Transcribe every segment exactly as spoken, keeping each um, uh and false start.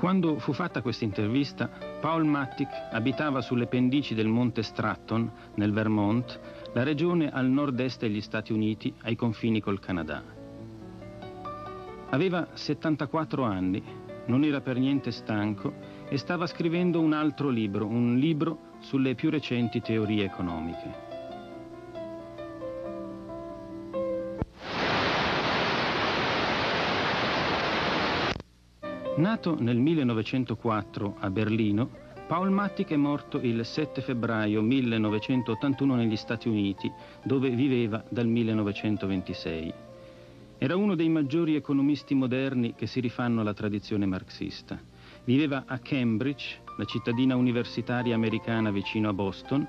Quando fu fatta questa intervista, Paul Mattick abitava sulle pendici del monte Stratton, nel Vermont, la regione al nord-est degli Stati Uniti, ai confini col Canada. Aveva settantaquattro anni, non era per niente stanco e stava scrivendo un altro libro, un libro sulle più recenti teorie economiche. Nato nel millenovecentoquattro a Berlino, Paul Mattick è morto il sette febbraio millenovecentottantuno negli Stati Uniti, dove viveva dal millenovecentoventisei. Era uno dei maggiori economisti moderni che si rifanno alla tradizione marxista. Viveva a Cambridge, la cittadina universitaria americana vicino a Boston,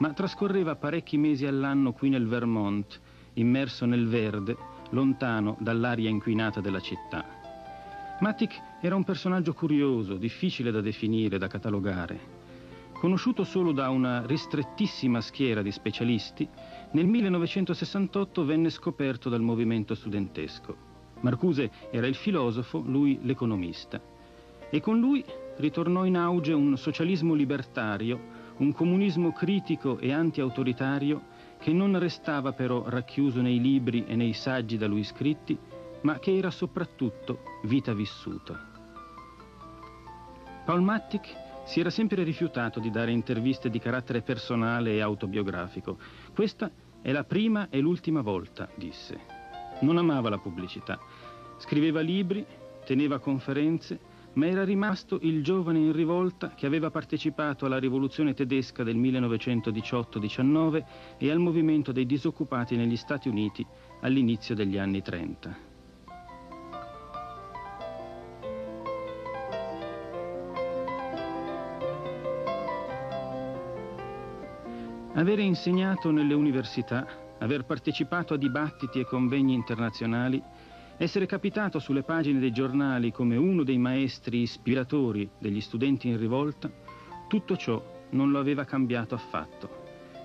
ma trascorreva parecchi mesi all'anno qui nel Vermont, immerso nel verde, lontano dall'aria inquinata della città. Mattick era un personaggio curioso, difficile da definire, da catalogare. Conosciuto solo da una ristrettissima schiera di specialisti, nel millenovecentosessantotto venne scoperto dal movimento studentesco. Marcuse era il filosofo, lui l'economista. E con lui ritornò in auge un socialismo libertario, un comunismo critico e anti-autoritario che non restava però racchiuso nei libri e nei saggi da lui scritti, ma che era soprattutto vita vissuta. Paul Mattick si era sempre rifiutato di dare interviste di carattere personale e autobiografico. Questa è la prima e l'ultima volta, disse. Non amava la pubblicità. Scriveva libri, teneva conferenze, ma era rimasto il giovane in rivolta che aveva partecipato alla rivoluzione tedesca del millenovecentodiciotto diciannove e al movimento dei disoccupati negli Stati Uniti all'inizio degli anni trenta. Avere insegnato nelle università, aver partecipato a dibattiti e convegni internazionali, essere capitato sulle pagine dei giornali come uno dei maestri ispiratori degli studenti in rivolta, tutto ciò non lo aveva cambiato affatto.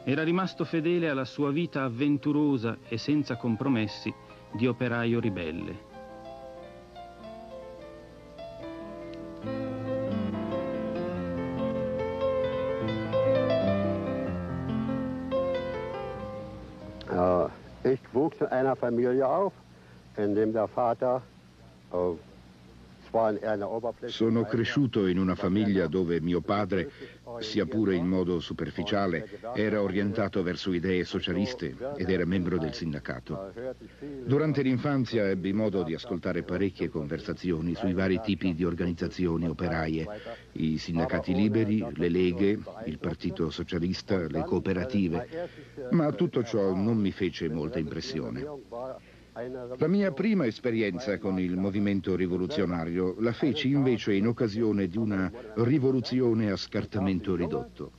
Era rimasto fedele alla sua vita avventurosa e senza compromessi di operaio ribelle. Ich wuchs in einer Familie auf, in dem der Vater uh, Sono cresciuto in una famiglia dove mio padre, sia pure in modo superficiale, era orientato verso idee socialiste ed era membro del sindacato. Durante l'infanzia ebbi modo di ascoltare parecchie conversazioni sui vari tipi di organizzazioni operaie, i sindacati liberi, le leghe, il partito socialista, le cooperative, ma tutto ciò non mi fece molta impressione. La mia prima esperienza con il movimento rivoluzionario la feci invece in occasione di una rivoluzione a scartamento ridotto.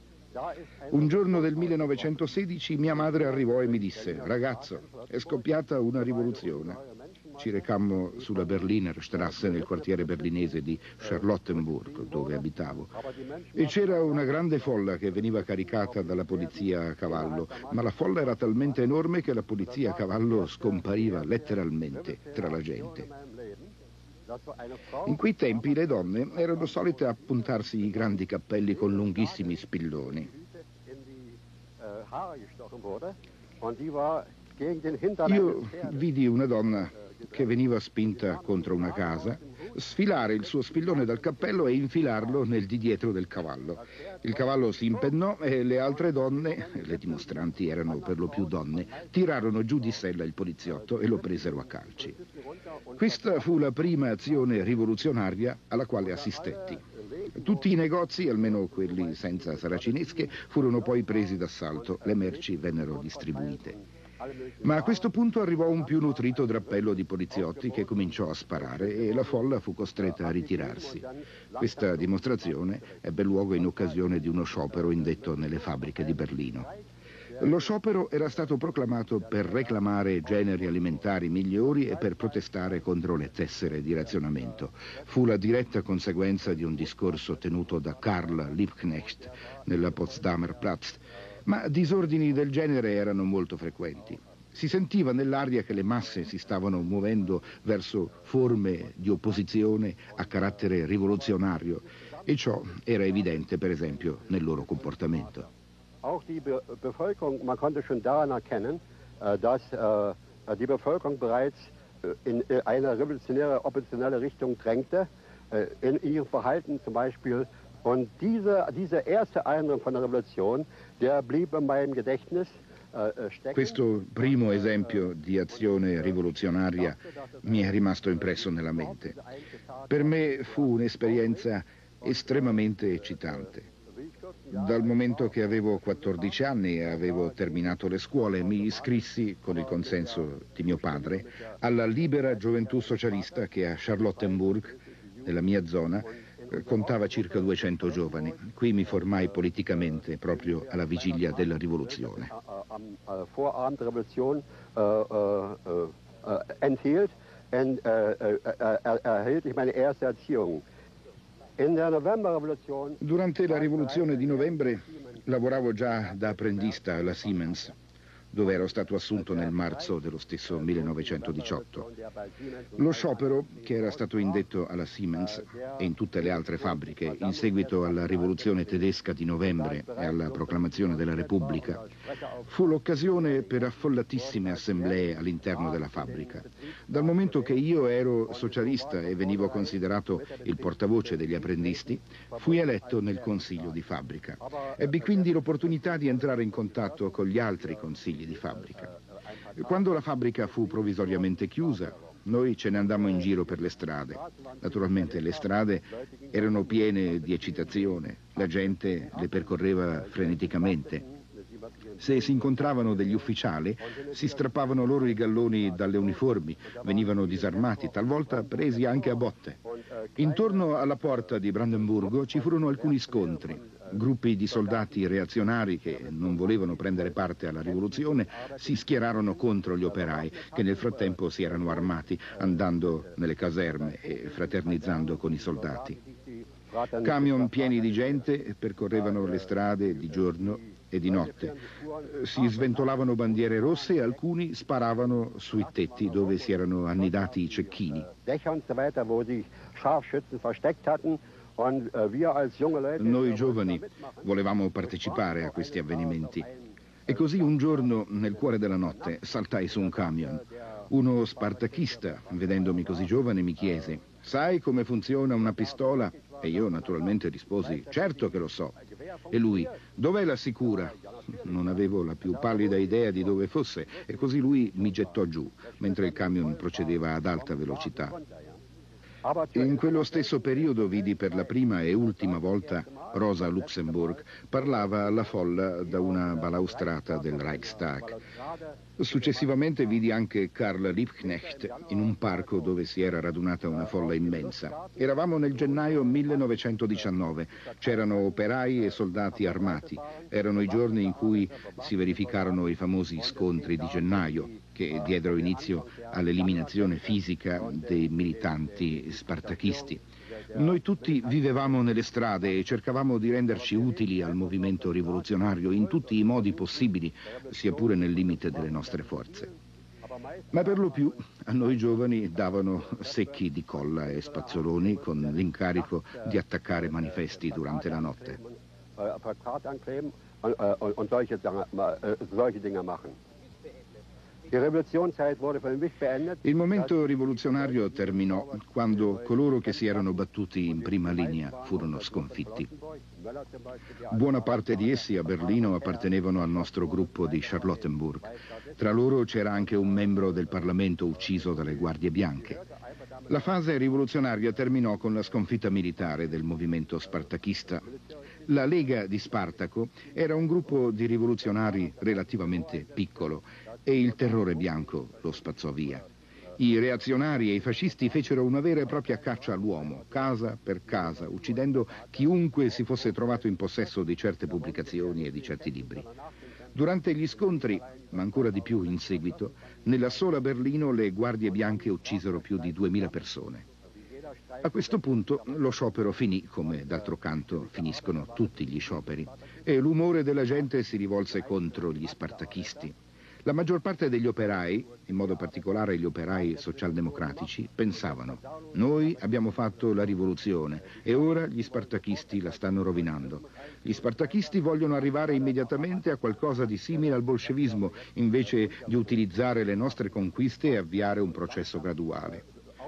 Un giorno del millenovecentosedici mia madre arrivò e mi disse: "Ragazzo, è scoppiata una rivoluzione". Ci recammo sulla Berliner Strasse, nel quartiere berlinese di Charlottenburg, dove abitavo, e c'era una grande folla che veniva caricata dalla polizia a cavallo, ma la folla era talmente enorme che la polizia a cavallo scompariva letteralmente tra la gente. In quei tempi le donne erano solite appuntarsi i grandi cappelli con lunghissimi spilloni. Io vidi una donna che veniva spinta contro una casa, sfilare il suo spillone dal cappello e infilarlo nel di dietro del cavallo. Il cavallo si impennò e le altre donne, le dimostranti erano per lo più donne, tirarono giù di sella il poliziotto e lo presero a calci. Questa fu la prima azione rivoluzionaria alla quale assistetti. Tutti i negozi, almeno quelli senza saracinesche, furono poi presi d'assalto, le merci vennero distribuite. Ma a questo punto arrivò un più nutrito drappello di poliziotti che cominciò a sparare e la folla fu costretta a ritirarsi. Questa dimostrazione ebbe luogo in occasione di uno sciopero indetto nelle fabbriche di Berlino. Lo sciopero era stato proclamato per reclamare generi alimentari migliori e per protestare contro le tessere di razionamento. Fu la diretta conseguenza di un discorso tenuto da Karl Liebknecht nella Potsdamer Platz. Ma disordini del genere erano molto frequenti. si sentiva nell'aria che le masse si stavano muovendo verso forme di opposizione a carattere rivoluzionario, e ciò era evidente per esempio nel loro comportamento. Auch die Bevölkerung, man konnte schon daran erkennen, dass die Bevölkerung bereits in eine revolutionäre, oppositionelle Richtung drängte, in ihrem Verhalten zum Beispiel. Und diese, diese erste Eindruck von der Revolution, der blieb in meinem Gedächtnis. Questo primo esempio di azione rivoluzionaria mi è rimasto impresso nella mente. Per me fu un'esperienza estremamente eccitante. Dal momento che avevo quattordici anni e avevo terminato le scuole, mi iscrissi, con il consenso di mio padre, alla Libera Gioventù Socialista che a Charlottenburg, nella mia zona, contava circa duecento giovani. Qui mi formai politicamente proprio alla vigilia della rivoluzione. Durante la rivoluzione di novembre lavoravo già da apprendista alla Siemens, dove ero stato assunto nel marzo dello stesso millenovecentodiciotto. Lo sciopero che era stato indetto alla Siemens e in tutte le altre fabbriche in seguito alla rivoluzione tedesca di novembre e alla proclamazione della Repubblica fu l'occasione per affollatissime assemblee all'interno della fabbrica. Dal momento che io ero socialista e venivo considerato il portavoce degli apprendisti, fui eletto nel consiglio di fabbrica. Ebbi quindi l'opportunità di entrare in contatto con gli altri consigli di fabbrica. Quando la fabbrica fu provvisoriamente chiusa, noi ce ne andammo in giro per le strade. Naturalmente le strade erano piene di eccitazione, la gente le percorreva freneticamente. Se si incontravano degli ufficiali, si strappavano loro i galloni dalle uniformi, venivano disarmati, talvolta presi anche a botte. Intorno alla porta di Brandeburgo ci furono alcuni scontri. Gruppi di soldati reazionari che non volevano prendere parte alla rivoluzione si schierarono contro gli operai che nel frattempo si erano armati, andando nelle caserme e fraternizzando con i soldati. Camion pieni di gente percorrevano le strade di giorno e di notte. Si sventolavano bandiere rosse e alcuni sparavano sui tetti dove si erano annidati i cecchini. Noi giovani volevamo partecipare a questi avvenimenti e così un giorno, nel cuore della notte, saltai su un camion. Uno spartachista, vedendomi così giovane, mi chiese: «Sai come funziona una pistola?» E io naturalmente risposi: «Certo che lo so». E lui: «Dov'è la sicura?» Non avevo la più pallida idea di dove fosse e così lui mi gettò giù mentre il camion procedeva ad alta velocità. In quello stesso periodo vidi per la prima e ultima volta Rosa Luxemburg. Parlava alla folla da una balaustrata del Reichstag. Successivamente vidi anche Karl Liebknecht in un parco dove si era radunata una folla immensa. Eravamo nel gennaio millenovecentodiciannove, c'erano operai e soldati armati. Erano i giorni in cui si verificarono i famosi scontri di gennaio, che diedero inizio all'eliminazione fisica dei militanti spartachisti. Noi tutti vivevamo nelle strade e cercavamo di renderci utili al movimento rivoluzionario in tutti i modi possibili, sia pure nel limite delle nostre forze. Ma per lo più a noi giovani davano secchi di colla e spazzoloni con l'incarico di attaccare manifesti durante la notte. Il momento rivoluzionario terminò quando coloro che si erano battuti in prima linea furono sconfitti. Buona parte di essi a Berlino appartenevano al nostro gruppo di Charlottenburg. Tra loro c'era anche un membro del Parlamento ucciso dalle guardie bianche. La fase rivoluzionaria terminò con la sconfitta militare del movimento spartachista. La Lega di Spartaco era un gruppo di rivoluzionari relativamente piccolo e il terrore bianco lo spazzò via. I reazionari e i fascisti fecero una vera e propria caccia all'uomo, casa per casa, uccidendo chiunque si fosse trovato in possesso di certe pubblicazioni e di certi libri. Durante gli scontri, ma ancora di più in seguito, nella sola Berlino le guardie bianche uccisero più di duemila persone. A questo punto lo sciopero finì, come d'altro canto finiscono tutti gli scioperi, e l'umore della gente si rivolse contro gli spartachisti. La maggior parte degli operai, in modo particolare gli operai socialdemocratici, pensavano: noi abbiamo fatto la rivoluzione e ora gli spartachisti la stanno rovinando. Gli spartachisti vogliono arrivare immediatamente a qualcosa di simile al bolscevismo, invece di utilizzare le nostre conquiste e avviare un processo graduale.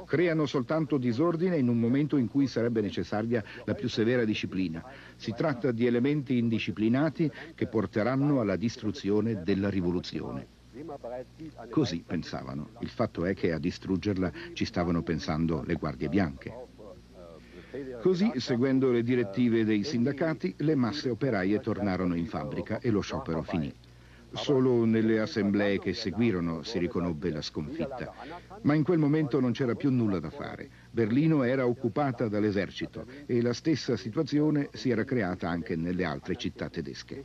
Creano soltanto disordine in un momento in cui sarebbe necessaria la più severa disciplina. Si tratta di elementi indisciplinati che porteranno alla distruzione della rivoluzione. Così pensavano. Il fatto è che a distruggerla ci stavano pensando le guardie bianche. Così, seguendo le direttive dei sindacati, le masse operaie tornarono in fabbrica e lo sciopero finì. Solo nelle assemblee che seguirono si riconobbe la sconfitta. Ma in quel momento non c'era più nulla da fare. Berlino era occupata dall'esercito e la stessa situazione si era creata anche nelle altre città tedesche.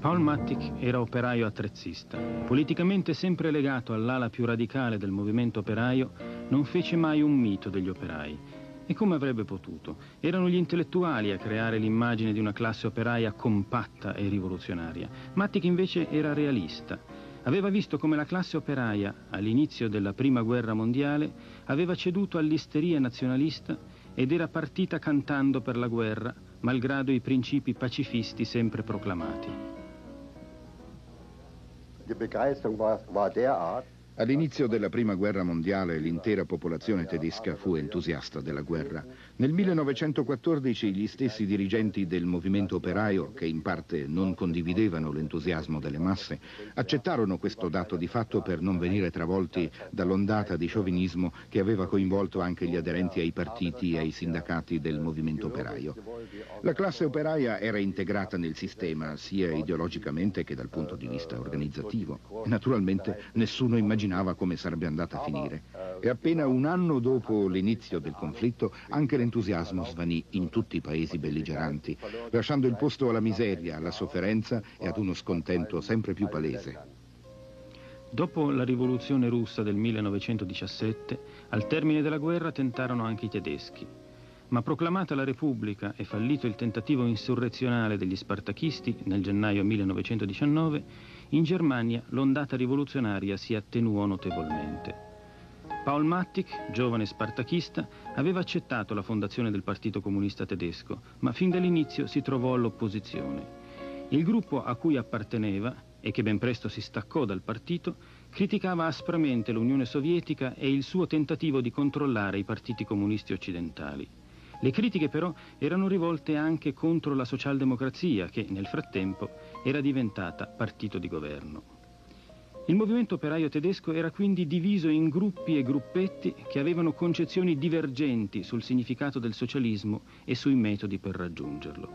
Paul Mattick era operaio attrezzista. Politicamente sempre legato all'ala più radicale del movimento operaio, non fece mai un mito degli operai. E come avrebbe potuto? Erano gli intellettuali a creare l'immagine di una classe operaia compatta e rivoluzionaria. Mattick invece era realista. Aveva visto come la classe operaia, all'inizio della Prima Guerra Mondiale, aveva ceduto all'isteria nazionalista ed era partita cantando per la guerra, malgrado i principi pacifisti sempre proclamati. All'inizio della Prima Guerra Mondiale l'intera popolazione tedesca fu entusiasta della guerra. Nel millenovecentoquattordici gli stessi dirigenti del movimento operaio, che in parte non condividevano l'entusiasmo delle masse, accettarono questo dato di fatto per non venire travolti dall'ondata di sciovinismo che aveva coinvolto anche gli aderenti ai partiti e ai sindacati del movimento operaio. La classe operaia era integrata nel sistema, sia ideologicamente che dal punto di vista organizzativo. Naturalmente nessuno immaginava come sarebbe andata a finire. E appena un anno dopo l'inizio del conflitto, anche l'entusiasmo svanì in tutti i paesi belligeranti, lasciando il posto alla miseria, alla sofferenza e ad uno scontento sempre più palese. Dopo la rivoluzione russa del millenovecentodiciassette, al termine della guerra tentarono anche i tedeschi. Ma proclamata la Repubblica e fallito il tentativo insurrezionale degli spartachisti nel gennaio millenovecentodiciannove, in Germania l'ondata rivoluzionaria si attenuò notevolmente. Paul Mattick, giovane spartachista, aveva accettato la fondazione del Partito Comunista Tedesco, ma fin dall'inizio si trovò all'opposizione. Il gruppo a cui apparteneva, e che ben presto si staccò dal partito, criticava aspramente l'Unione Sovietica e il suo tentativo di controllare i partiti comunisti occidentali. Le critiche però erano rivolte anche contro la socialdemocrazia che, nel frattempo, era diventata partito di governo. Il movimento operaio tedesco era quindi diviso in gruppi e gruppetti che avevano concezioni divergenti sul significato del socialismo e sui metodi per raggiungerlo.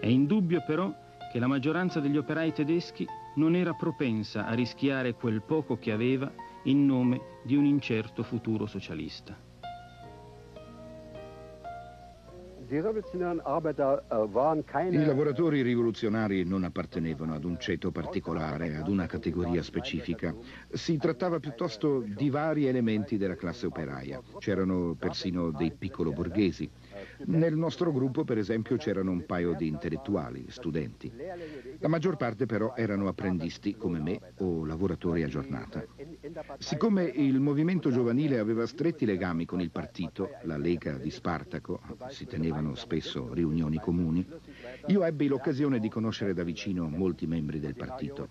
È indubbio però che la maggioranza degli operai tedeschi non era propensa a rischiare quel poco che aveva in nome di un incerto futuro socialista. I lavoratori rivoluzionari non appartenevano ad un ceto particolare, ad una categoria specifica. Si trattava piuttosto di vari elementi della classe operaia. C'erano persino dei piccolo borghesi. Nel nostro gruppo, per esempio, c'erano un paio di intellettuali, studenti. La maggior parte però erano apprendisti come me o lavoratori a giornata. Siccome il movimento giovanile aveva stretti legami con il partito, la Lega di Spartaco, si tenevano spesso riunioni comuni, io ebbi l'occasione di conoscere da vicino molti membri del partito.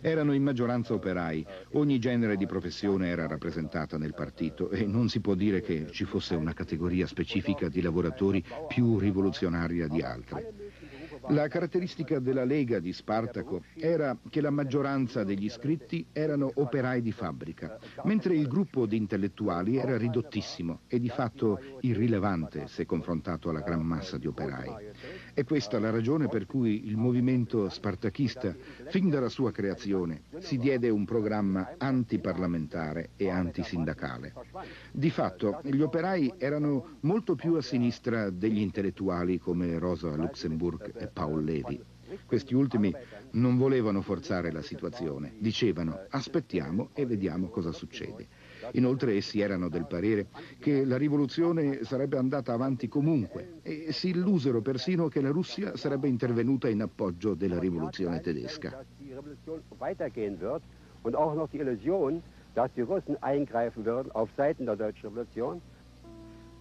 Erano in maggioranza operai, ogni genere di professione era rappresentata nel partito e non si può dire che ci fosse una categoria specifica di lavoratori più rivoluzionaria di altre. La caratteristica della Lega di Spartaco era che la maggioranza degli iscritti erano operai di fabbrica, mentre il gruppo di intellettuali era ridottissimo e di fatto irrilevante se confrontato alla gran massa di operai. È questa la ragione per cui il movimento spartachista, fin dalla sua creazione, si diede un programma antiparlamentare e antisindacale. Di fatto, gli operai erano molto più a sinistra degli intellettuali come Rosa Luxemburg e Paul Levi. Questi ultimi non volevano forzare la situazione, dicevano: aspettiamo e vediamo cosa succede. Inoltre essi erano del parere che la rivoluzione sarebbe andata avanti comunque e si illusero persino che la Russia sarebbe intervenuta in appoggio della rivoluzione tedesca.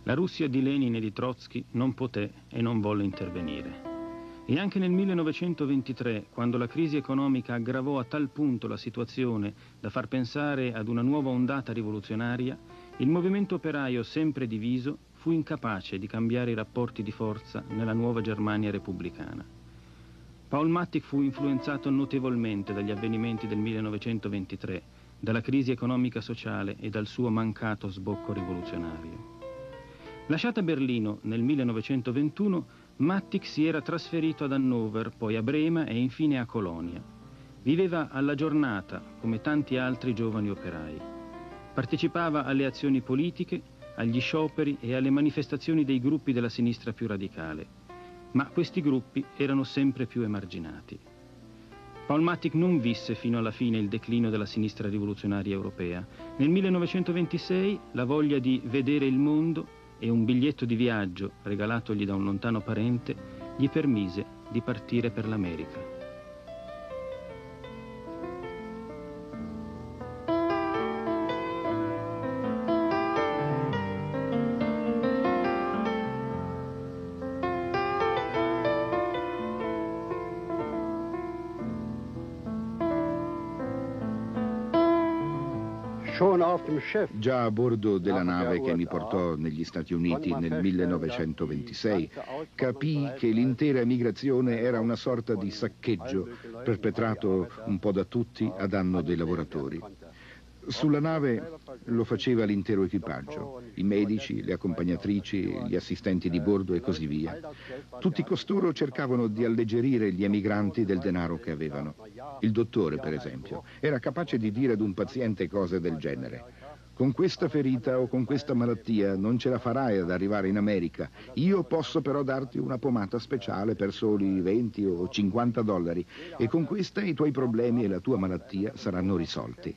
La Russia di Lenin e di Trotsky non poté e non volle intervenire. E anche nel millenovecentoventitré, quando la crisi economica aggravò a tal punto la situazione da far pensare ad una nuova ondata rivoluzionaria, il movimento operaio, sempre diviso, fu incapace di cambiare i rapporti di forza nella nuova Germania repubblicana. Paul Mattick fu influenzato notevolmente dagli avvenimenti del millenovecentoventitré, dalla crisi economica sociale e dal suo mancato sbocco rivoluzionario. Lasciata Berlino nel millenovecentoventuno, Mattick si era trasferito ad Hannover, poi a Brema e infine a Colonia. Viveva alla giornata, come tanti altri giovani operai. Partecipava alle azioni politiche, agli scioperi e alle manifestazioni dei gruppi della sinistra più radicale, ma questi gruppi erano sempre più emarginati. Paul Mattick non visse fino alla fine il declino della sinistra rivoluzionaria europea. Nel millenovecentoventisei la voglia di vedere il mondo e un biglietto di viaggio regalatogli da un lontano parente gli permise di partire per l'America. Già a bordo della nave che mi portò negli Stati Uniti nel millenovecentoventisei, capii che l'intera emigrazione era una sorta di saccheggio perpetrato un po' da tutti a danno dei lavoratori. Sulla nave lo faceva l'intero equipaggio, i medici, le accompagnatrici, gli assistenti di bordo e così via. Tutti costoro cercavano di alleggerire gli emigranti del denaro che avevano. Il dottore, per esempio, era capace di dire ad un paziente cose del genere. Con questa ferita o con questa malattia non ce la farai ad arrivare in America. Io posso però darti una pomata speciale per soli venti o cinquanta dollari e con questa i tuoi problemi e la tua malattia saranno risolti.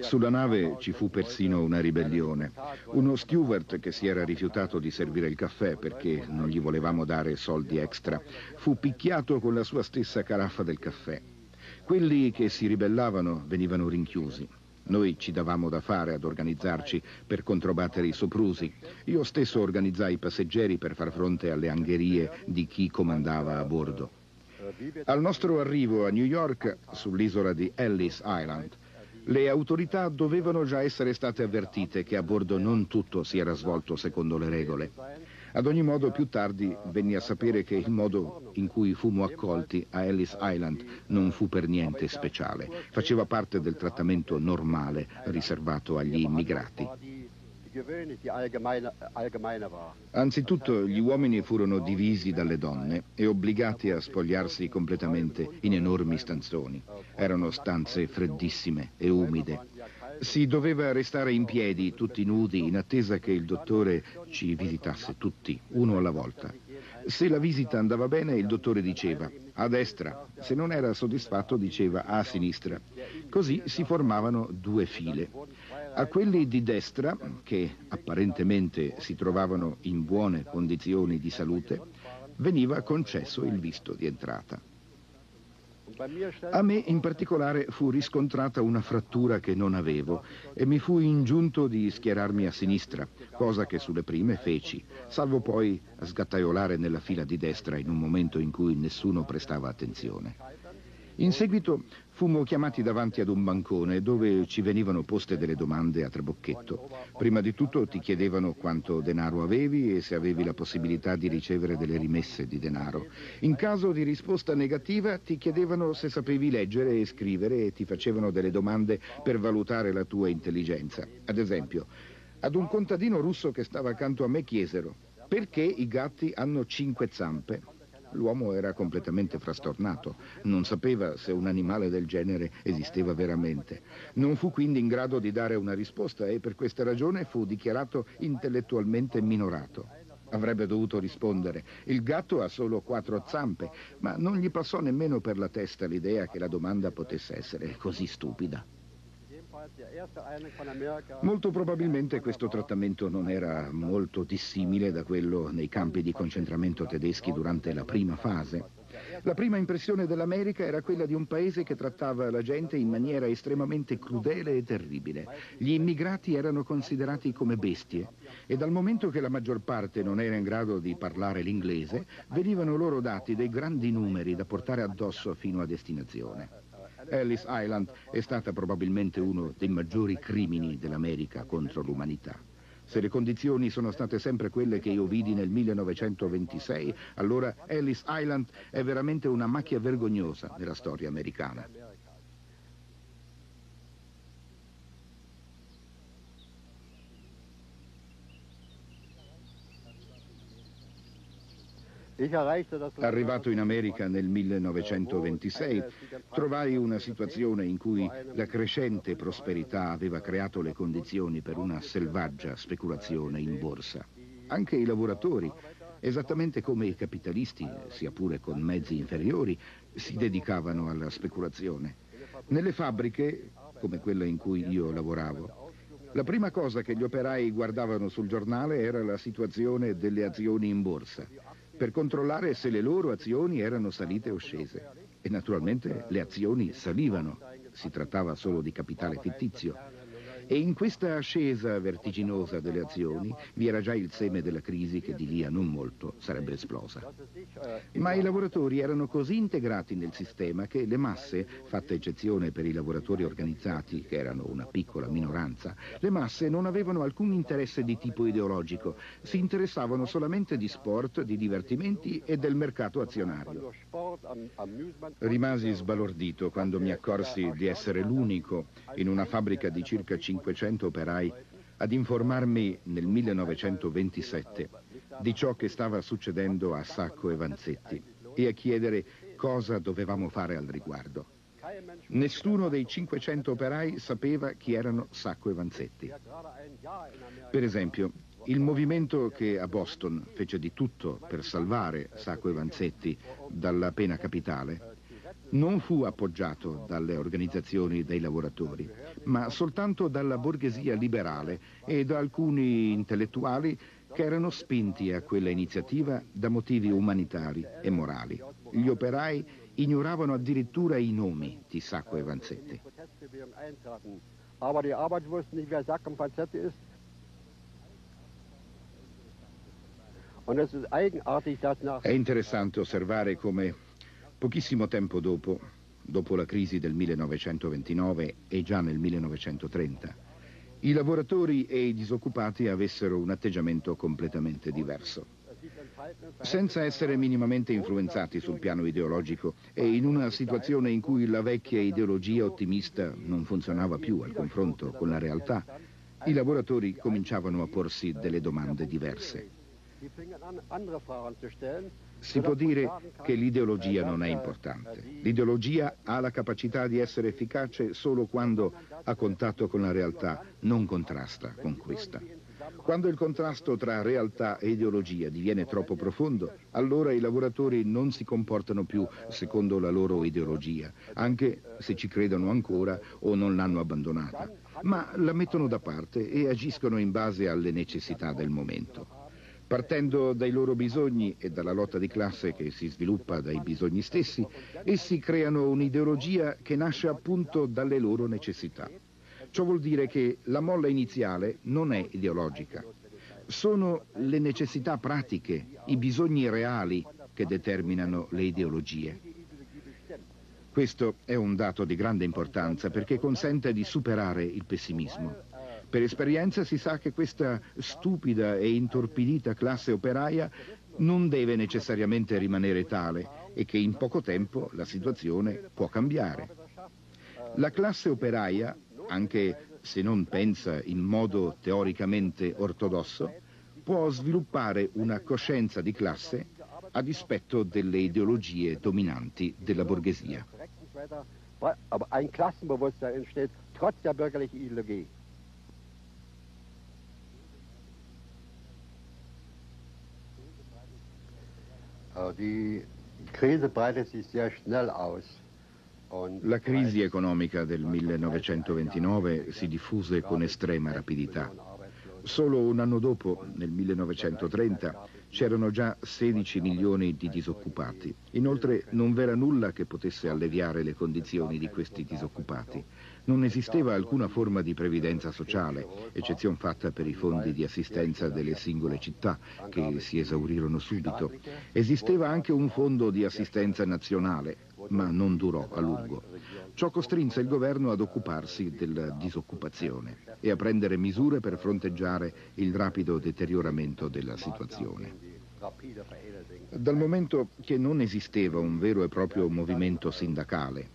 Sulla nave ci fu persino una ribellione. Uno steward che si era rifiutato di servire il caffè perché non gli volevamo dare soldi extra, fu picchiato con la sua stessa caraffa del caffè. Quelli che si ribellavano venivano rinchiusi. Noi ci davamo da fare ad organizzarci per controbattere i soprusi. Io stesso organizzai i passeggeri per far fronte alle angherie di chi comandava a bordo. Al nostro arrivo a New York, sull'isola di Ellis Island, le autorità dovevano già essere state avvertite che a bordo non tutto si era svolto secondo le regole. Ad ogni modo, più tardi venni a sapere che il modo in cui fummo accolti a Ellis Island non fu per niente speciale. Faceva parte del trattamento normale riservato agli immigrati. Anzitutto gli uomini furono divisi dalle donne e obbligati a spogliarsi completamente in enormi stanzoni. Erano stanze freddissime e umide. Si doveva restare in piedi tutti nudi in attesa che il dottore ci visitasse tutti, uno alla volta. Se la visita andava bene, il dottore diceva a destra, se non era soddisfatto diceva a sinistra. Così si formavano due file. A quelli di destra, che apparentemente si trovavano in buone condizioni di salute, veniva concesso il visto di entrata. A me in particolare fu riscontrata una frattura che non avevo e mi fu ingiunto di schierarmi a sinistra, cosa che sulle prime feci, salvo poi sgattaiolare nella fila di destra in un momento in cui nessuno prestava attenzione. In seguito fummo chiamati davanti ad un bancone dove ci venivano poste delle domande a trabocchetto. Prima di tutto ti chiedevano quanto denaro avevi e se avevi la possibilità di ricevere delle rimesse di denaro. In caso di risposta negativa ti chiedevano se sapevi leggere e scrivere e ti facevano delle domande per valutare la tua intelligenza. Ad esempio, ad un contadino russo che stava accanto a me chiesero perché i gatti hanno cinque zampe. L'uomo era completamente frastornato, non sapeva se un animale del genere esisteva veramente. Non fu quindi in grado di dare una risposta e per questa ragione fu dichiarato intellettualmente minorato. Avrebbe dovuto rispondere, il gatto ha solo quattro zampe, ma non gli passò nemmeno per la testa l'idea che la domanda potesse essere così stupida. Molto probabilmente questo trattamento non era molto dissimile da quello nei campi di concentramento tedeschi durante la prima fase. La prima impressione dell'America era quella di un paese che trattava la gente in maniera estremamente crudele e terribile. Gli immigrati erano considerati come bestie e dal momento che la maggior parte non era in grado di parlare l'inglese, venivano loro dati dei grandi numeri da portare addosso fino a destinazione. Ellis Island è stata probabilmente uno dei maggiori crimini dell'America contro l'umanità. Se le condizioni sono state sempre quelle che io vidi nel millenovecentoventisei, allora Ellis Island è veramente una macchia vergognosa della storia americana. Arrivato in America nel millenovecentoventisei, trovai una situazione in cui la crescente prosperità aveva creato le condizioni per una selvaggia speculazione in borsa. Anche i lavoratori, esattamente come i capitalisti, sia pure con mezzi inferiori, si dedicavano alla speculazione. Nelle fabbriche, come quella in cui io lavoravo, la prima cosa che gli operai guardavano sul giornale era la situazione delle azioni in borsa, per controllare se le loro azioni erano salite o scese. E naturalmente le azioni salivano, si trattava solo di capitale fittizio. E in questa ascesa vertiginosa delle azioni vi era già il seme della crisi che di lì a non molto sarebbe esplosa. Ma i lavoratori erano così integrati nel sistema che le masse, fatta eccezione per i lavoratori organizzati, che erano una piccola minoranza, le masse non avevano alcun interesse di tipo ideologico, si interessavano solamente di sport, di divertimenti e del mercato azionario. Rimasi sbalordito quando mi accorsi di essere l'unico in una fabbrica di circa cinquecento operai ad informarmi nel millenovecentoventisette di ciò che stava succedendo a Sacco e Vanzetti e a chiedere cosa dovevamo fare al riguardo. Nessuno dei cinquecento operai sapeva chi erano Sacco e Vanzetti. Per esempio, il movimento che a Boston fece di tutto per salvare Sacco e Vanzetti dalla pena capitale non fu appoggiato dalle organizzazioni dei lavoratori, ma soltanto dalla borghesia liberale e da alcuni intellettuali che erano spinti a quella iniziativa da motivi umanitari e morali. Gli operai ignoravano addirittura i nomi di Sacco e Vanzetti. È interessante osservare come pochissimo tempo dopo, dopo la crisi del millenovecentoventinove e già nel millenovecentotrenta, i lavoratori e i disoccupati avessero un atteggiamento completamente diverso. Senza essere minimamente influenzati sul piano ideologico e in una situazione in cui la vecchia ideologia ottimista non funzionava più al confronto con la realtà, i lavoratori cominciavano a porsi delle domande diverse. Si può dire che l'ideologia non è importante. L'ideologia ha la capacità di essere efficace solo quando a contatto con la realtà non contrasta con questa. Quando il contrasto tra realtà e ideologia diviene troppo profondo, allora i lavoratori non si comportano più secondo la loro ideologia, anche se ci credono ancora o non l'hanno abbandonata, ma la mettono da parte e agiscono in base alle necessità del momento. Partendo dai loro bisogni e dalla lotta di classe che si sviluppa dai bisogni stessi, essi creano un'ideologia che nasce appunto dalle loro necessità. Ciò vuol dire che la molla iniziale non è ideologica. Sono le necessità pratiche, i bisogni reali che determinano le ideologie. Questo è un dato di grande importanza perché consente di superare il pessimismo. Per esperienza si sa che questa stupida e intorpidita classe operaia non deve necessariamente rimanere tale e che in poco tempo la situazione può cambiare. La classe operaia, anche se non pensa in modo teoricamente ortodosso, può sviluppare una coscienza di classe a dispetto delle ideologie dominanti della borghesia. Aber ein Klassenbewusstsein entsteht trotz der bürgerlichen Ideologie. Die Krise breitet sich sehr schnell aus La crisi economica del millenovecentoventinove si diffuse con estrema rapidità. Solo un anno dopo, nel millenovecentotrenta, c'erano già sedici milioni di disoccupati. Inoltre non v'era nulla che potesse alleviare le condizioni di questi disoccupati. Non esisteva alcuna forma di previdenza sociale, eccezion fatta per i fondi di assistenza delle singole città, che si esaurirono subito. Esisteva anche un fondo di assistenza nazionale, ma non durò a lungo. Ciò costrinse il governo ad occuparsi della disoccupazione e a prendere misure per fronteggiare il rapido deterioramento della situazione. Dal momento che non esisteva un vero e proprio movimento sindacale,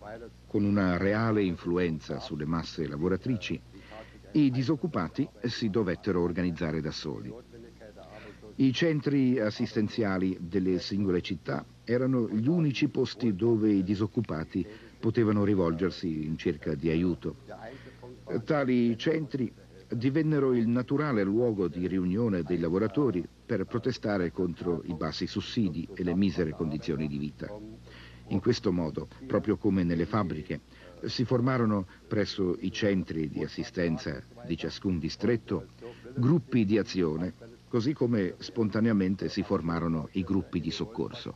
con una reale influenza sulle masse lavoratrici, i disoccupati si dovettero organizzare da soli. I centri assistenziali delle singole città erano gli unici posti dove i disoccupati potevano rivolgersi in cerca di aiuto. Tali centri divennero il naturale luogo di riunione dei lavoratori per protestare contro i bassi sussidi e le misere condizioni di vita. In questo modo, proprio come nelle fabbriche, si formarono presso i centri di assistenza di ciascun distretto gruppi di azione, così come spontaneamente si formarono i gruppi di soccorso.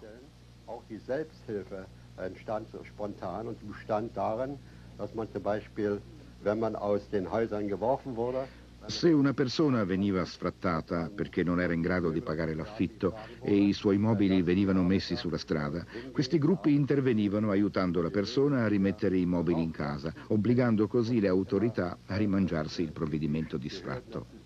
Se una persona veniva sfrattata perché non era in grado di pagare l'affitto e i suoi mobili venivano messi sulla strada, questi gruppi intervenivano aiutando la persona a rimettere i mobili in casa, obbligando così le autorità a rimangiarsi il provvedimento di sfratto.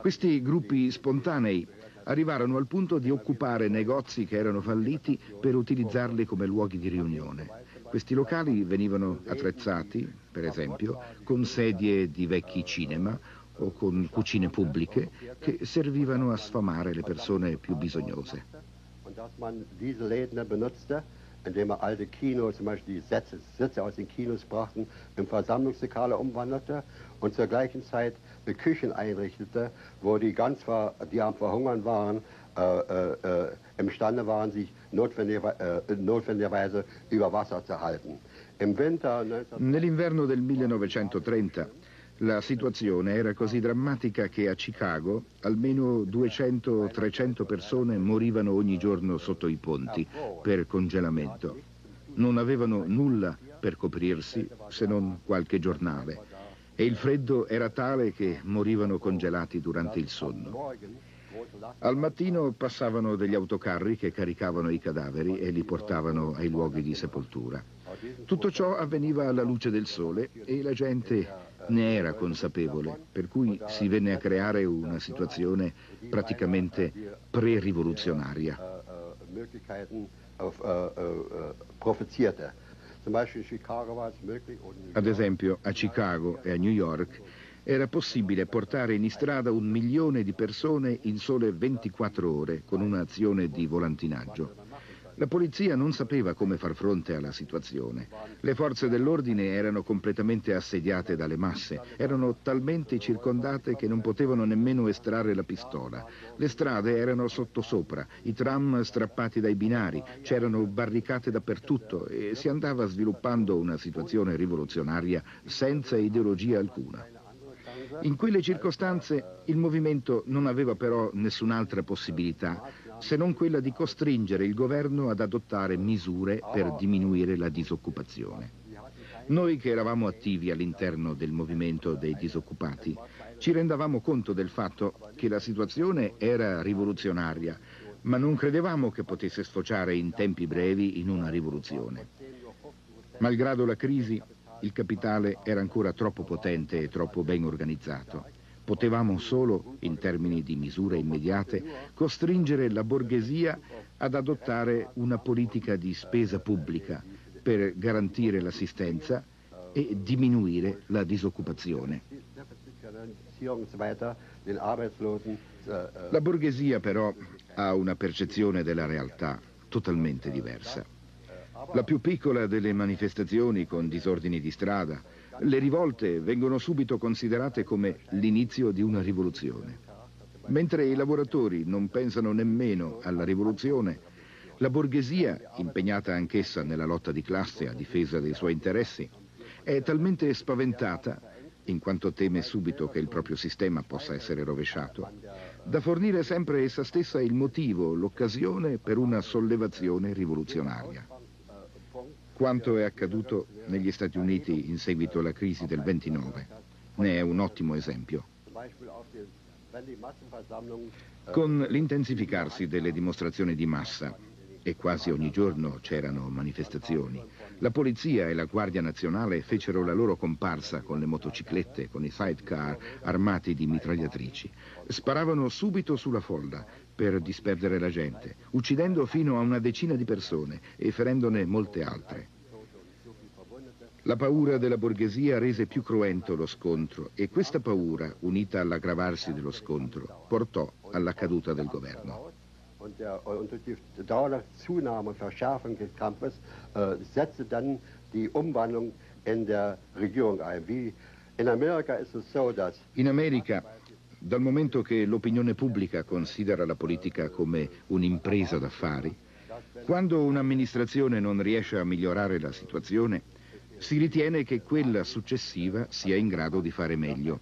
Questi gruppi spontanei arrivarono al punto di occupare negozi che erano falliti per utilizzarli come luoghi di riunione. Questi locali venivano attrezzati, per esempio, con sedie di vecchi cinema o con cucine pubbliche che servivano a sfamare le persone più bisognose. Indem er alte Kinos, zum Beispiel die Sitze, Sitze aus den Kinos brachten, in Versammlungslokale umwandelte und zur gleichen Zeit eine Küche einrichtete, wo die ganz, die am Verhungern waren, äh, äh, imstande waren, sich notwendiger, äh, notwendigerweise über Wasser zu halten. Im Winter... Nell'inverno del millenovecentotrenta la situazione era così drammatica che a Chicago almeno duecento trecento persone morivano ogni giorno sotto i ponti per congelamento. Non avevano nulla per coprirsi se non qualche giornale e il freddo era tale che morivano congelati durante il sonno. Al mattino passavano degli autocarri che caricavano i cadaveri e li portavano ai luoghi di sepoltura. Tutto ciò avveniva alla luce del sole e la gente ne era consapevole, per cui si venne a creare una situazione praticamente pre-rivoluzionaria. Ad esempio, a Chicago e a New York era possibile portare in istrada un milione di persone in sole ventiquattro ore con un'azione di volantinaggio. La polizia non sapeva come far fronte alla situazione. Le forze dell'ordine erano completamente assediate dalle masse, erano talmente circondate che non potevano nemmeno estrarre la pistola. Le strade erano sottosopra, i tram strappati dai binari, c'erano barricate dappertutto e si andava sviluppando una situazione rivoluzionaria senza ideologia alcuna. In quelle circostanze il movimento non aveva però nessun'altra possibilità se non quella di costringere il governo ad adottare misure per diminuire la disoccupazione. Noi che eravamo attivi all'interno del movimento dei disoccupati ci rendevamo conto del fatto che la situazione era rivoluzionaria, ma non credevamo che potesse sfociare in tempi brevi in una rivoluzione. Malgrado la crisi, il capitale era ancora troppo potente e troppo ben organizzato. Potevamo solo, in termini di misure immediate, costringere la borghesia ad adottare una politica di spesa pubblica per garantire l'assistenza e diminuire la disoccupazione. La borghesia però ha una percezione della realtà totalmente diversa. La più piccola delle manifestazioni con disordini di strada, le rivolte vengono subito considerate come l'inizio di una rivoluzione. Mentre i lavoratori non pensano nemmeno alla rivoluzione, La borghesia, impegnata anch'essa nella lotta di classe a difesa dei suoi interessi, è talmente spaventata, in quanto teme subito che il proprio sistema possa essere rovesciato, da fornire sempre essa stessa il motivo, l'occasione per una sollevazione rivoluzionaria. Quanto è accaduto negli Stati Uniti in seguito alla crisi del ventinove ne è un ottimo esempio. Con l'intensificarsi delle dimostrazioni di massa, e quasi ogni giorno c'erano manifestazioni, la polizia e la Guardia Nazionale fecero la loro comparsa con le motociclette, con i sidecar armati di mitragliatrici. Sparavano subito sulla folla per disperdere la gente, uccidendo fino a una decina di persone e ferendone molte altre. La paura della borghesia rese più cruento lo scontro, e questa paura, unita all'aggravarsi dello scontro, portò alla caduta del governo. Und durch die dauerhafte Zunahme und Verschärfung des Kampfes äh, setzte dann die Umwandlung in der Regierung ein. Wie in Amerika ist es so, dass in America, dal momento che l'opinione pubblica considera la politica come un'impresa d'affari, quando un'amministrazione non riesce a migliorare la situazione, si ritiene che quella successiva sia in grado di fare meglio.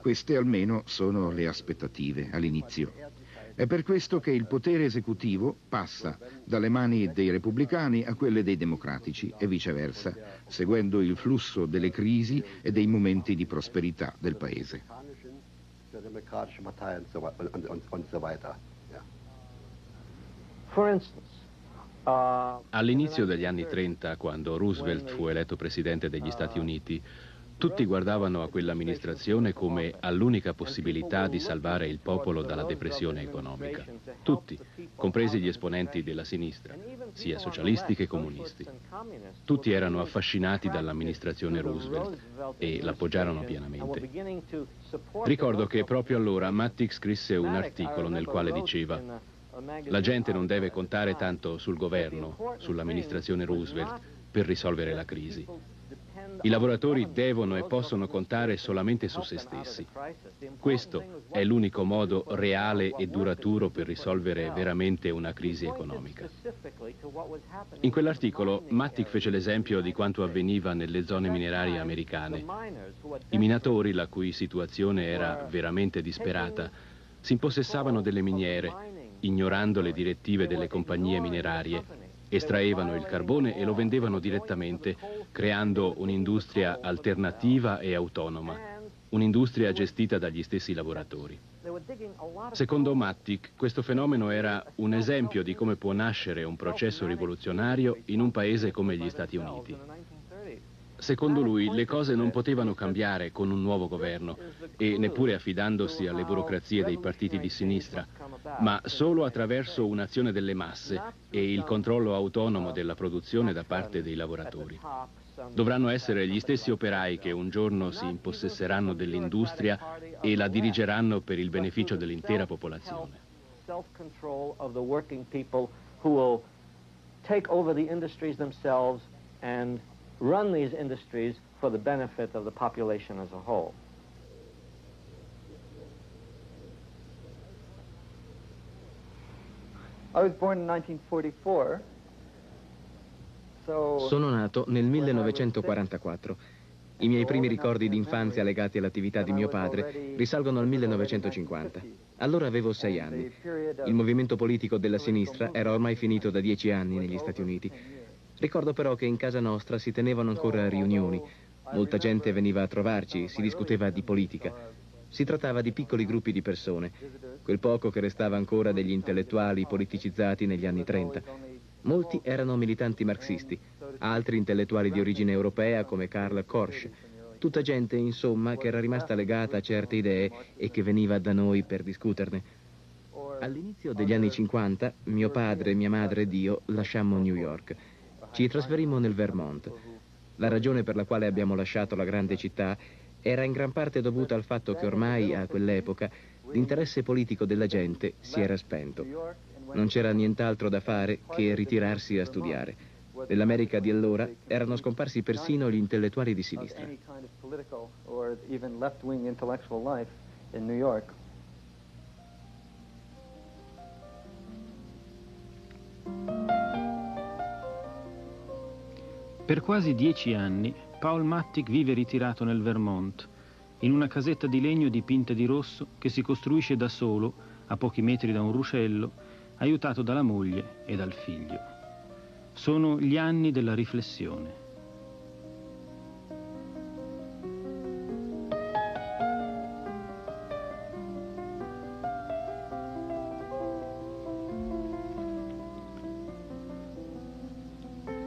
Queste almeno sono le aspettative all'inizio. È per questo che il potere esecutivo passa dalle mani dei repubblicani a quelle dei democratici e viceversa, seguendo il flusso delle crisi e dei momenti di prosperità del paese. All'inizio degli anni trenta, quando Roosevelt fu eletto presidente degli Stati Uniti, tutti guardavano a quell'amministrazione come all'unica possibilità di salvare il popolo dalla depressione economica. Tutti, compresi gli esponenti della sinistra, sia socialisti che comunisti. Tutti erano affascinati dall'amministrazione Roosevelt e l'appoggiarono pienamente. Ricordo che proprio allora Mattick scrisse un articolo nel quale diceva: la gente non deve contare tanto sul governo, sull'amministrazione Roosevelt, per risolvere la crisi. I lavoratori devono e possono contare solamente su se stessi. Questo è l'unico modo reale e duraturo per risolvere veramente una crisi economica. In quell'articolo Mattick fece l'esempio di quanto avveniva nelle zone minerarie americane. I minatori, la cui situazione era veramente disperata, si impossessavano delle miniere, ignorando le direttive delle compagnie minerarie. Estraevano il carbone e lo vendevano direttamente, creando un'industria alternativa e autonoma, un'industria gestita dagli stessi lavoratori. Secondo Mattick, questo fenomeno era un esempio di come può nascere un processo rivoluzionario in un paese come gli Stati Uniti. Secondo lui, le cose non potevano cambiare con un nuovo governo e neppure affidandosi alle burocrazie dei partiti di sinistra, ma solo attraverso un'azione delle masse e il controllo autonomo della produzione da parte dei lavoratori. Dovranno essere gli stessi operai che un giorno si impossesseranno dell'industria e la dirigeranno per il beneficio dell'intera popolazione. Run these industries for the benefit of the population as a whole. I was born in nineteen forty-four. So sono nato nel millenovecentoquarantaquattro. I miei primi ricordi di infanzia legati all'attività di mio padre risalgono al millenovecentocinquanta. Allora avevo sei anni. Il movimento politico della sinistra era ormai finito da dieci anni negli Stati Uniti. Ricordo però che in casa nostra si tenevano ancora riunioni, molta gente veniva a trovarci, si discuteva di politica. Si trattava di piccoli gruppi di persone, quel poco che restava ancora degli intellettuali politicizzati negli anni trenta. Molti erano militanti marxisti, altri intellettuali di origine europea come Karl Korsch, tutta gente insomma che era rimasta legata a certe idee e che veniva da noi per discuterne. All'inizio degli anni cinquanta mio padre e mia madre ed io lasciammo New York. Ci trasferimmo nel Vermont. La ragione per la quale abbiamo lasciato la grande città era in gran parte dovuta al fatto che ormai, a quell'epoca, l'interesse politico della gente si era spento. Non c'era nient'altro da fare che ritirarsi a studiare. Nell'America di allora erano scomparsi persino gli intellettuali di sinistra. Per quasi dieci anni Paul Mattick vive ritirato nel Vermont, in una casetta di legno dipinta di rosso che si costruisce da solo, a pochi metri da un ruscello, aiutato dalla moglie e dal figlio. Sono gli anni della riflessione.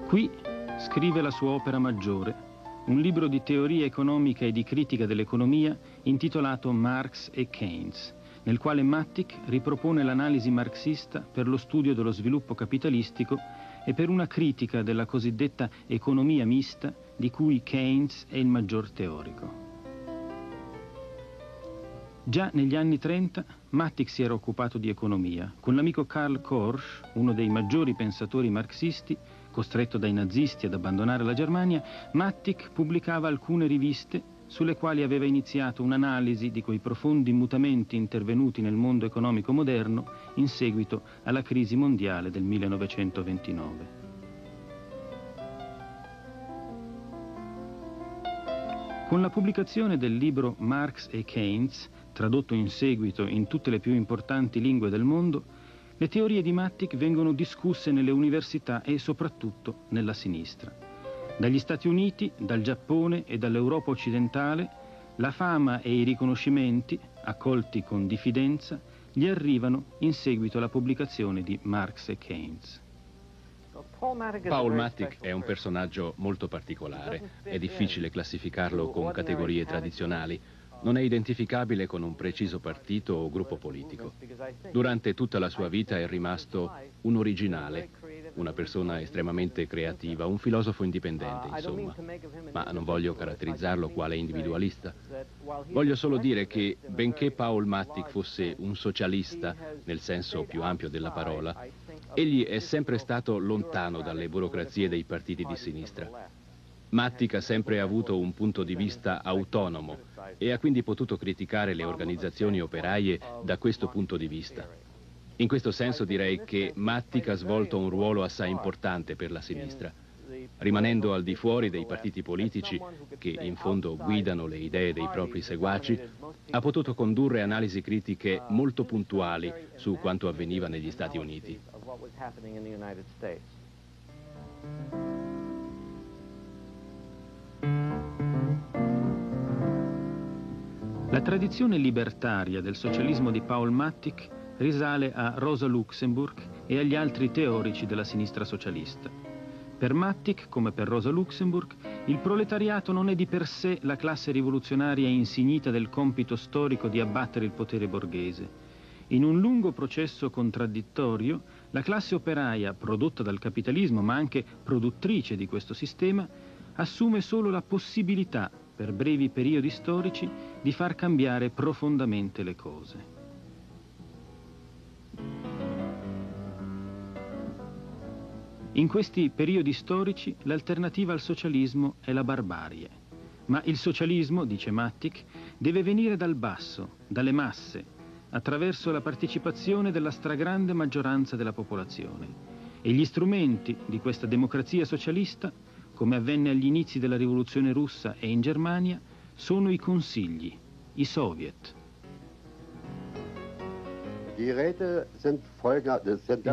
Qui scrive la sua opera maggiore, un libro di teoria economica e di critica dell'economia intitolato Marx e Keynes, nel quale Mattick ripropone l'analisi marxista per lo studio dello sviluppo capitalistico e per una critica della cosiddetta economia mista di cui Keynes è il maggior teorico. Già negli anni trenta Mattick si era occupato di economia, con l'amico Karl Korsch, uno dei maggiori pensatori marxisti, costretto dai nazisti ad abbandonare la Germania. Mattick pubblicava alcune riviste sulle quali aveva iniziato un'analisi di quei profondi mutamenti intervenuti nel mondo economico moderno in seguito alla crisi mondiale del millenovecentoventinove. Con la pubblicazione del libro Marx e Keynes, tradotto in seguito in tutte le più importanti lingue del mondo, le teorie di Mattick vengono discusse nelle università e soprattutto nella sinistra. Dagli Stati Uniti, dal Giappone e dall'Europa occidentale, la fama e i riconoscimenti, accolti con diffidenza, gli arrivano in seguito alla pubblicazione di Marx e Keynes. Paul Mattick è un personaggio molto particolare, è difficile classificarlo con categorie tradizionali, non è identificabile con un preciso partito o gruppo politico. Durante tutta la sua vita è rimasto un originale, una persona estremamente creativa, un filosofo indipendente, insomma. Ma non voglio caratterizzarlo quale individualista. Voglio solo dire che, benché Paul Mattick fosse un socialista, nel senso più ampio della parola, egli è sempre stato lontano dalle burocrazie dei partiti di sinistra. Mattick ha sempre avuto un punto di vista autonomo e ha quindi potuto criticare le organizzazioni operaie da questo punto di vista. In questo senso direi che Mattick ha svolto un ruolo assai importante per la sinistra, rimanendo al di fuori dei partiti politici che in fondo guidano le idee dei propri seguaci, ha potuto condurre analisi critiche molto puntuali su quanto avveniva negli Stati Uniti. La tradizione libertaria del socialismo di Paul Mattick risale a Rosa Luxemburg e agli altri teorici della sinistra socialista. Per Mattick, come per Rosa Luxemburg, il proletariato non è di per sé la classe rivoluzionaria insignita del compito storico di abbattere il potere borghese. In un lungo processo contraddittorio, la classe operaia, prodotta dal capitalismo ma anche produttrice di questo sistema, assume solo la possibilità, per brevi periodi storici, di far cambiare profondamente le cose. In questi periodi storici l'alternativa al socialismo è la barbarie. Ma il socialismo, dice Mattick, deve venire dal basso, dalle masse, attraverso la partecipazione della stragrande maggioranza della popolazione. E gli strumenti di questa democrazia socialista, come avvenne agli inizi della rivoluzione russa e in Germania, sono i consigli, i soviet. I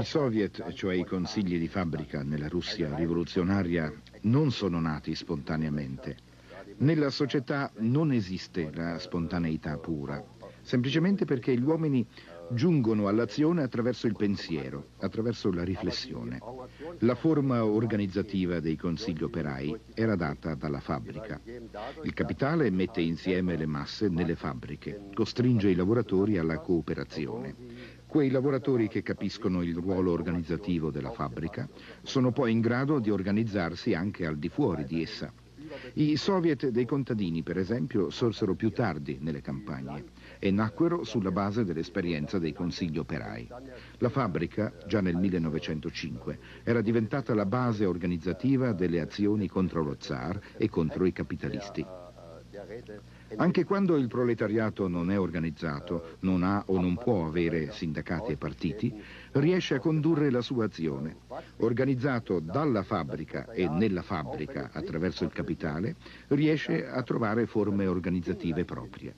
soviet, cioè i consigli di fabbrica nella Russia rivoluzionaria, non sono nati spontaneamente. Nella società non esiste la spontaneità pura, semplicemente perché gli uomini giungono all'azione attraverso il pensiero, attraverso la riflessione. La forma organizzativa dei consigli operai era data dalla fabbrica. Il capitale mette insieme le masse nelle fabbriche, costringe i lavoratori alla cooperazione. Quei lavoratori che capiscono il ruolo organizzativo della fabbrica sono poi in grado di organizzarsi anche al di fuori di essa. I soviet dei contadini, per esempio, sorsero più tardi nelle campagne e nacquero sulla base dell'esperienza dei consigli operai. La fabbrica, già nel millenovecentocinque, era diventata la base organizzativa delle azioni contro lo zar e contro i capitalisti. Anche quando il proletariato non è organizzato, non ha o non può avere sindacati e partiti, riesce a condurre la sua azione. Organizzato dalla fabbrica e nella fabbrica attraverso il capitale, riesce a trovare forme organizzative proprie.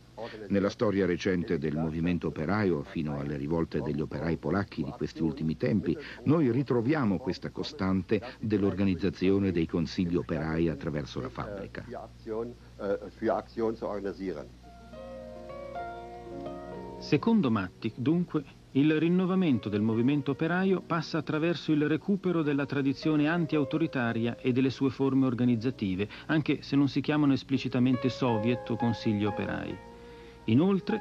Nella storia recente del movimento operaio fino alle rivolte degli operai polacchi di questi ultimi tempi, noi ritroviamo questa costante dell'organizzazione dei consigli operai attraverso la fabbrica. Secondo Mattick, dunque, il rinnovamento del movimento operaio passa attraverso il recupero della tradizione anti-autoritaria e delle sue forme organizzative, anche se non si chiamano esplicitamente soviet o consigli operai. Inoltre,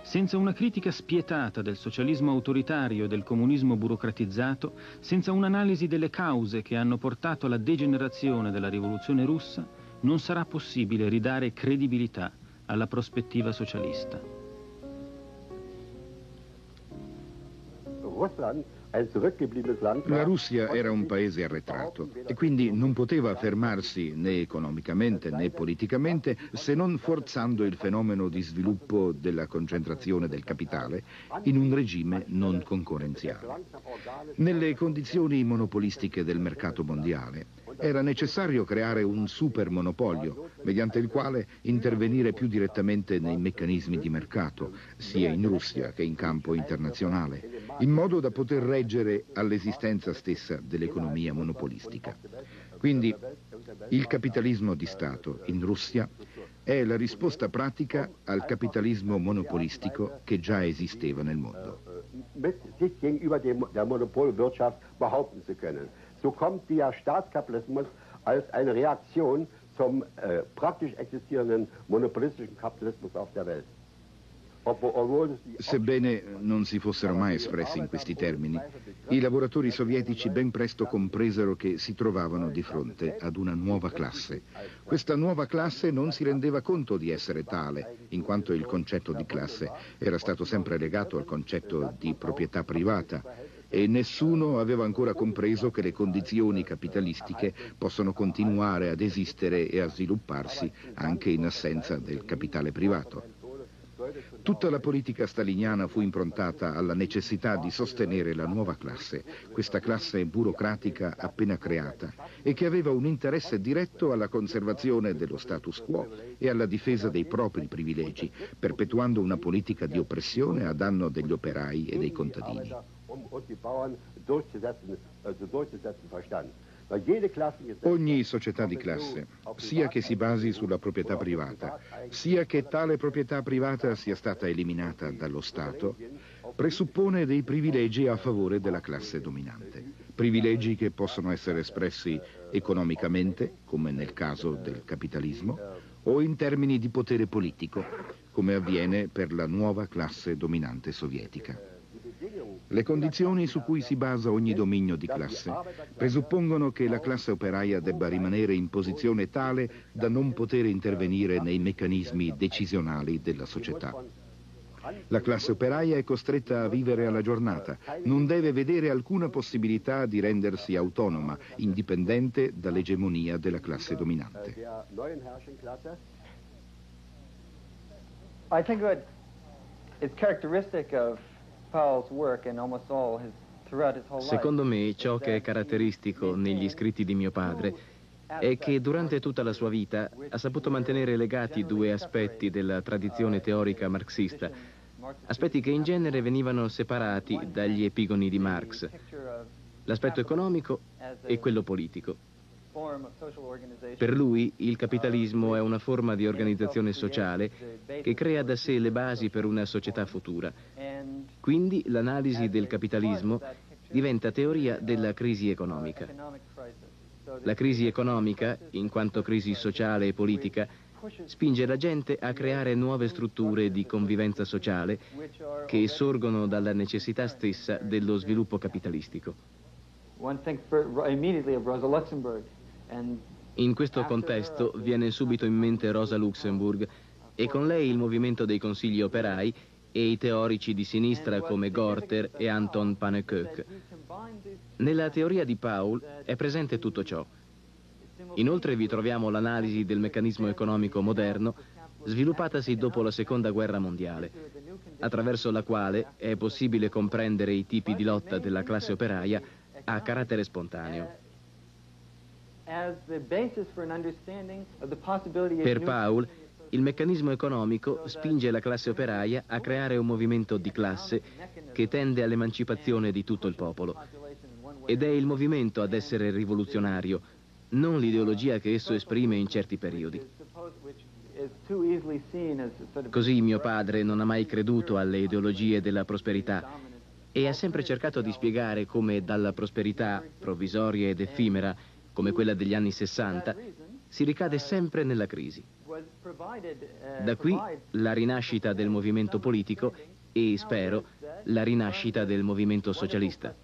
senza una critica spietata del socialismo autoritario e del comunismo burocratizzato, senza un'analisi delle cause che hanno portato alla degenerazione della rivoluzione russa, non sarà possibile ridare credibilità alla prospettiva socialista. Russland. La Russia era un paese arretrato e quindi non poteva affermarsi né economicamente né politicamente se non forzando il fenomeno di sviluppo della concentrazione del capitale in un regime non concorrenziale. Nelle condizioni monopolistiche del mercato mondiale era necessario creare un supermonopolio mediante il quale intervenire più direttamente nei meccanismi di mercato, sia in Russia che in campo internazionale, in modo da poter reggere all'esistenza stessa dell'economia monopolistica. Quindi il capitalismo di Stato in Russia è la risposta pratica al capitalismo monopolistico che già esisteva nel mondo. So kommt der Staatskapitalismus als eine Reaktion zum äh, praktisch existierenden monopolistischen Kapitalismus auf der Welt. Sebbene non si fossero mai espressi in questi termini, i lavoratori sovietici ben presto compresero che si trovavano di fronte ad una nuova classe. Questa nuova classe non si rendeva conto di essere tale, in quanto il concetto di classe era stato sempre legato al concetto di proprietà privata e nessuno aveva ancora compreso che le condizioni capitalistiche possono continuare ad esistere e a svilupparsi anche in assenza del capitale privato. Tutta la politica staliniana fu improntata alla necessità di sostenere la nuova classe, questa classe burocratica appena creata e che aveva un interesse diretto alla conservazione dello status quo e alla difesa dei propri privilegi, perpetuando una politica di oppressione a danno degli operai e dei contadini. Ogni società di classe, sia che si basi sulla proprietà privata, sia che tale proprietà privata sia stata eliminata dallo Stato, presuppone dei privilegi a favore della classe dominante. Privilegi che possono essere espressi economicamente, come nel caso del capitalismo, o in termini di potere politico, come avviene per la nuova classe dominante sovietica. Le condizioni su cui si basa ogni dominio di classe presuppongono che la classe operaia debba rimanere in posizione tale da non poter intervenire nei meccanismi decisionali della società. La classe operaia è costretta a vivere alla giornata, non deve vedere alcuna possibilità di rendersi autonoma, indipendente dall'egemonia della classe dominante. I think that it's characteristic of Secondo me, ciò che è caratteristico negli scritti di mio padre è che durante tutta la sua vita ha saputo mantenere legati due aspetti della tradizione teorica marxista, aspetti che in genere venivano separati dagli epigoni di Marx, l'aspetto economico e quello politico. Per lui il capitalismo è una forma di organizzazione sociale che crea da sé le basi per una società futura. Quindi l'analisi del capitalismo diventa teoria della crisi economica. La crisi economica, in quanto crisi sociale e politica, spinge la gente a creare nuove strutture di convivenza sociale che sorgono dalla necessità stessa dello sviluppo capitalistico. In questo contesto viene subito in mente Rosa Luxemburg e con lei il movimento dei consigli operai e i teorici di sinistra come Gorter e Anton Pannekoek. Nella teoria di Paul è presente tutto ciò. Inoltre vi troviamo l'analisi del meccanismo economico moderno sviluppatasi dopo la Seconda Guerra Mondiale, attraverso la quale è possibile comprendere i tipi di lotta della classe operaia a carattere spontaneo. Per Paul, il meccanismo economico spinge la classe operaia a creare un movimento di classe che tende all'emancipazione di tutto il popolo. Ed è il movimento ad essere rivoluzionario, non l'ideologia che esso esprime in certi periodi. Così mio padre non ha mai creduto alle ideologie della prosperità e ha sempre cercato di spiegare come dalla prosperità, provvisoria ed effimera, come quella degli anni sessanta, si ricade sempre nella crisi. Da qui la rinascita del movimento politico e, spero, la rinascita del movimento socialista.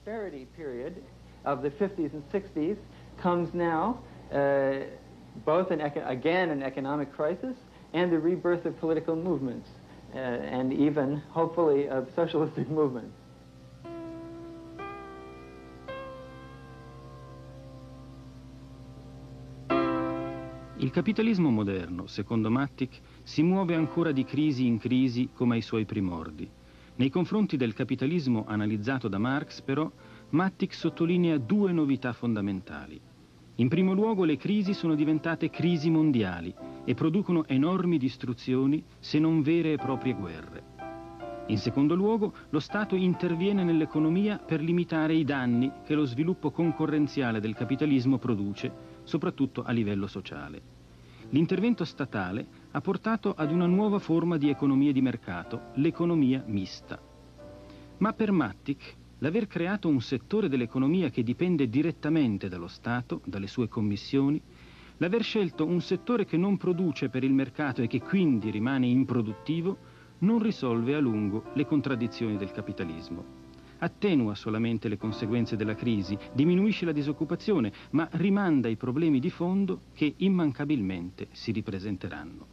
Il capitalismo moderno, secondo Mattick, si muove ancora di crisi in crisi come ai suoi primordi. Nei confronti del capitalismo analizzato da Marx, però, Mattick sottolinea due novità fondamentali. In primo luogo, le crisi sono diventate crisi mondiali e producono enormi distruzioni, se non vere e proprie guerre. In secondo luogo, lo Stato interviene nell'economia per limitare i danni che lo sviluppo concorrenziale del capitalismo produce, soprattutto a livello sociale. L'intervento statale ha portato ad una nuova forma di economia di mercato, l'economia mista. Ma per Mattick, l'aver creato un settore dell'economia che dipende direttamente dallo Stato, dalle sue commissioni, l'aver scelto un settore che non produce per il mercato e che quindi rimane improduttivo, non risolve a lungo le contraddizioni del capitalismo. Attenua solamente le conseguenze della crisi, diminuisce la disoccupazione, ma rimanda i problemi di fondo che immancabilmente si ripresenteranno.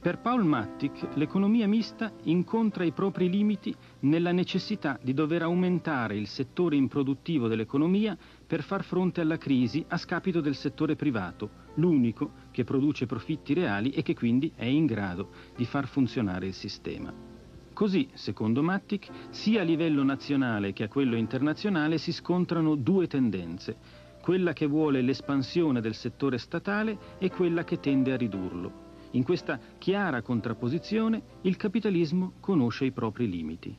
Per Paul Mattick, l'economia mista incontra i propri limiti nella necessità di dover aumentare il settore improduttivo dell'economia per far fronte alla crisi a scapito del settore privato, l'unico che produce profitti reali e che quindi è in grado di far funzionare il sistema. Così, secondo Mattick, sia a livello nazionale che a quello internazionale si scontrano due tendenze, quella che vuole l'espansione del settore statale e quella che tende a ridurlo. In questa chiara contrapposizione il capitalismo conosce i propri limiti.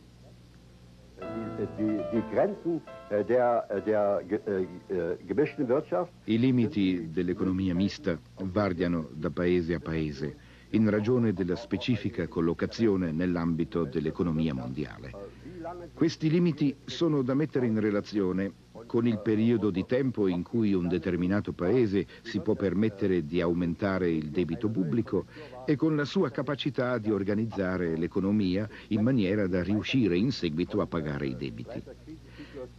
I limiti dell'economia mista variano da paese a paese, in ragione della specifica collocazione nell'ambito dell'economia mondiale. Questi limiti sono da mettere in relazione con il periodo di tempo in cui un determinato paese si può permettere di aumentare il debito pubblico e con la sua capacità di organizzare l'economia in maniera da riuscire in seguito a pagare i debiti.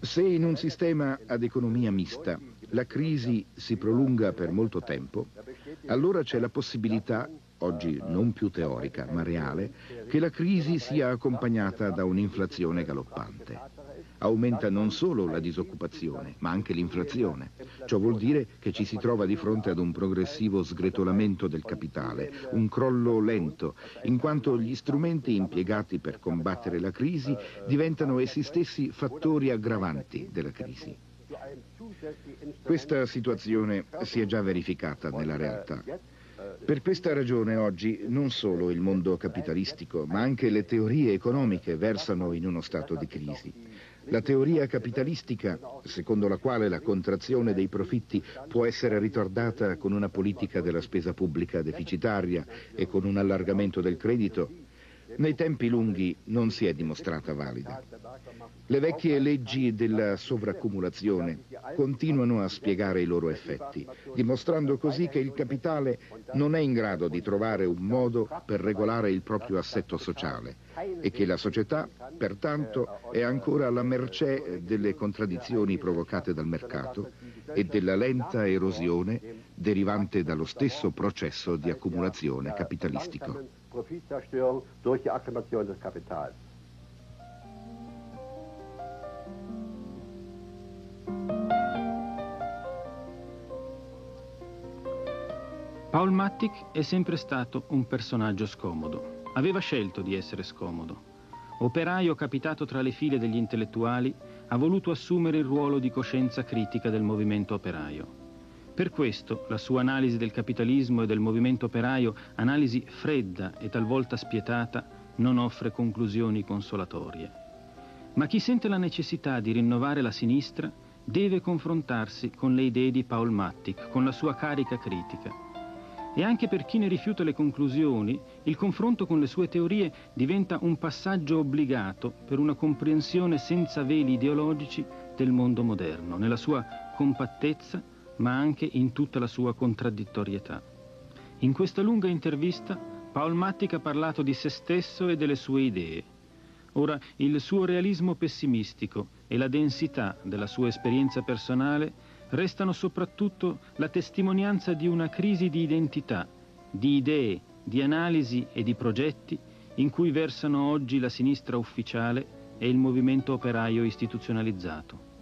Se in un sistema ad economia mista la crisi si prolunga per molto tempo, allora c'è la possibilità, oggi non più teorica ma reale, che la crisi sia accompagnata da un'inflazione galoppante. Aumenta non solo la disoccupazione ma anche l'inflazione. Ciò vuol dire che ci si trova di fronte ad un progressivo sgretolamento del capitale, un crollo lento, in quanto gli strumenti impiegati per combattere la crisi diventano essi stessi fattori aggravanti della crisi. Questa situazione si è già verificata nella realtà. Per questa ragione oggi non solo il mondo capitalistico, ma anche le teorie economiche versano in uno stato di crisi. La teoria capitalistica, secondo la quale la contrazione dei profitti può essere ritardata con una politica della spesa pubblica deficitaria e con un allargamento del credito, nei tempi lunghi non si è dimostrata valida. Le vecchie leggi della sovraccumulazione continuano a spiegare i loro effetti, dimostrando così che il capitale non è in grado di trovare un modo per regolare il proprio assetto sociale e che la società, pertanto, è ancora alla mercé delle contraddizioni provocate dal mercato e della lenta erosione derivante dallo stesso processo di accumulazione capitalistico. Profitzerstörung durch die Akklimation des Kapitals. Paul Mattick è sempre stato un personaggio scomodo. Aveva scelto di essere scomodo. Operaio capitato tra le file degli intellettuali, ha voluto assumere il ruolo di coscienza critica del movimento operaio. Per questo la sua analisi del capitalismo e del movimento operaio, analisi fredda e talvolta spietata, non offre conclusioni consolatorie. Ma chi sente la necessità di rinnovare la sinistra deve confrontarsi con le idee di Paul Mattick, con la sua carica critica. E anche per chi ne rifiuta le conclusioni, il confronto con le sue teorie diventa un passaggio obbligato per una comprensione senza veli ideologici del mondo moderno, nella sua compattezza, ma anche in tutta la sua contraddittorietà. In questa lunga intervista Paul Mattick ha parlato di se stesso e delle sue idee. Ora, il suo realismo pessimistico e la densità della sua esperienza personale restano soprattutto la testimonianza di una crisi di identità, di idee, di analisi e di progetti in cui versano oggi la sinistra ufficiale e il movimento operaio istituzionalizzato.